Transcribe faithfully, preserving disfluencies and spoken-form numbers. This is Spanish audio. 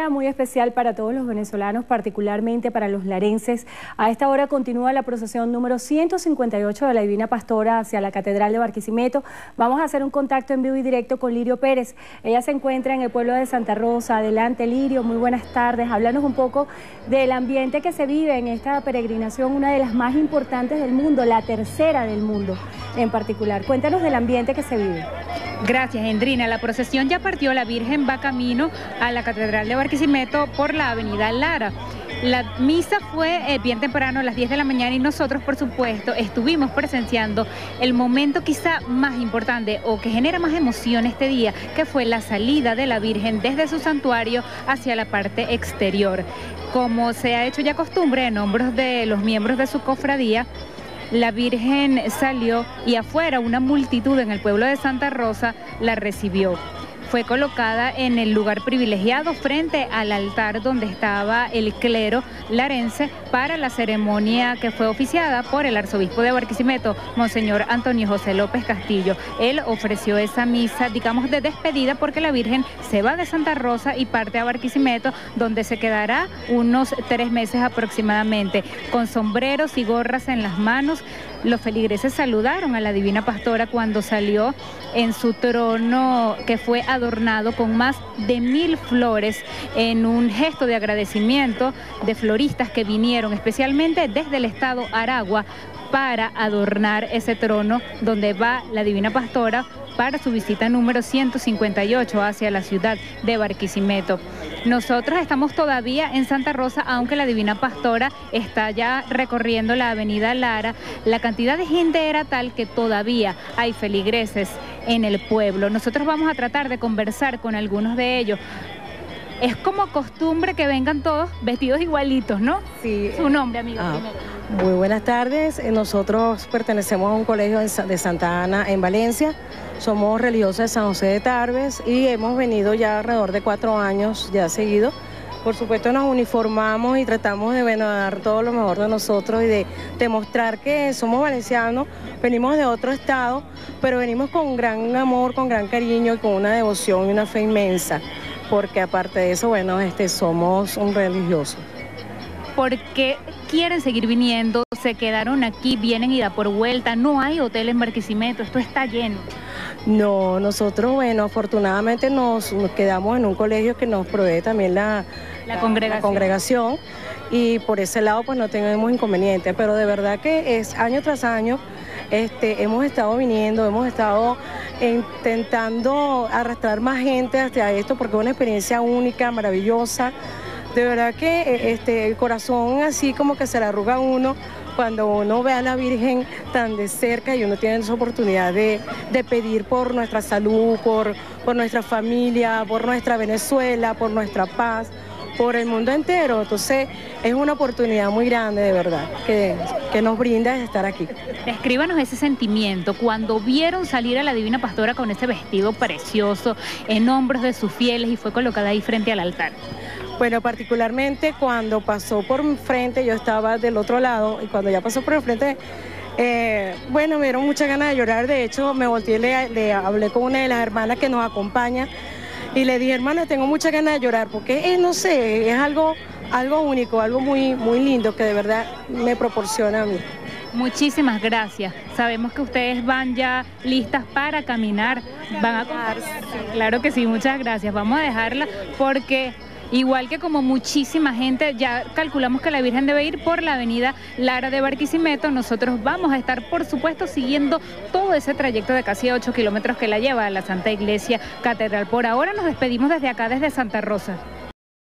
día muy especial para todos los venezolanos, particularmente para los larenses. A esta hora continúa la procesión número ciento cincuenta y ocho de la Divina Pastora hacia la Catedral de Barquisimeto. Vamos a hacer un contacto en vivo y directo con Lirio Pérez. Ella se encuentra en el pueblo de Santa Rosa. Adelante, Lirio, muy buenas tardes. Háblanos un poco del ambiente que se vive en esta peregrinación, una de las más importantes del mundo, la tercera del mundo en particular. Cuéntanos del ambiente que se vive. Gracias, Endrina. La procesión ya partió, la Virgen va camino a la Catedral de Barquisimeto por la Avenida Lara. La misa fue eh, bien temprano, a las diez de la mañana, y nosotros, por supuesto, estuvimos presenciando el momento quizá más importante o que genera más emoción este día, que fue la salida de la Virgen desde su santuario hacia la parte exterior. Como se ha hecho ya costumbre en hombros de los miembros de su cofradía, la Virgen salió y afuera una multitud en el pueblo de Santa Rosa la recibió. Fue colocada en el lugar privilegiado frente al altar donde estaba el clero larense para la ceremonia que fue oficiada por el arzobispo de Barquisimeto, Monseñor Antonio José López Castillo. Él ofreció esa misa, digamos, de despedida, porque la Virgen se va de Santa Rosa y parte a Barquisimeto, donde se quedará unos tres meses aproximadamente. Con sombreros y gorras en las manos, los feligreses saludaron a la Divina Pastora cuando salió en su trono, que fue adornado con más de mil flores, en un gesto de agradecimiento de floristas que vinieron especialmente desde el estado Aragua para adornar ese trono donde va la Divina Pastora para su visita número ciento cincuenta y ocho hacia la ciudad de Barquisimeto. Nosotros estamos todavía en Santa Rosa, aunque la Divina Pastora está ya recorriendo la Avenida Lara. La cantidad de gente era tal que todavía hay feligreses en el pueblo. Nosotros vamos a tratar de conversar con algunos de ellos. Es como costumbre que vengan todos vestidos igualitos, ¿no? Sí. Su nombre, amigo. Ah, muy buenas tardes. Nosotros pertenecemos a un colegio de Santa Ana en Valencia. Somos religiosos de San José de Tarbes y hemos venido ya alrededor de cuatro años ya seguido. Por supuesto nos uniformamos y tratamos de, bueno, dar todo lo mejor de nosotros y de demostrar que somos valencianos, venimos de otro estado, pero venimos con gran amor, con gran cariño y con una devoción y una fe inmensa, porque aparte de eso, bueno, este, somos un religioso. Porque quieren seguir viniendo, se quedaron aquí, vienen y da por vuelta, no hay hotel en Barquisimeto, esto está lleno. No, nosotros, bueno, afortunadamente nos, nos quedamos en un colegio que nos provee también la, la, la, congregación. la congregación y por ese lado pues no tenemos inconvenientes, pero de verdad que es año tras año este, hemos estado viniendo, hemos estado intentando arrastrar más gente hacia esto porque es una experiencia única, maravillosa. De verdad que este, el corazón así como que se le arruga a uno cuando uno ve a la Virgen tan de cerca y uno tiene esa oportunidad de, de pedir por nuestra salud, por, por nuestra familia, por nuestra Venezuela, por nuestra paz, por el mundo entero. Entonces es una oportunidad muy grande de verdad que, que nos brinda estar aquí. Descríbanos ese sentimiento cuando vieron salir a la Divina Pastora con ese vestido precioso en hombros de sus fieles y fue colocada ahí frente al altar. Bueno, particularmente cuando pasó por mi frente, yo estaba del otro lado, y cuando ya pasó por el frente, eh, bueno, me dieron muchas ganas de llorar. De hecho, me volteé y le, le hablé con una de las hermanas que nos acompaña, y le dije, hermana, tengo muchas ganas de llorar, porque, eh, no sé, es algo, algo único, algo muy, muy lindo, que de verdad me proporciona a mí. Muchísimas gracias. Sabemos que ustedes van ya listas para caminar. Van a acompañar. Claro que sí, muchas gracias. Vamos a dejarla porque... igual que como muchísima gente, ya calculamos que la Virgen debe ir por la Avenida Lara de Barquisimeto. Nosotros vamos a estar, por supuesto, siguiendo todo ese trayecto de casi ocho kilómetros que la lleva a la Santa Iglesia Catedral. Por ahora nos despedimos desde acá, desde Santa Rosa.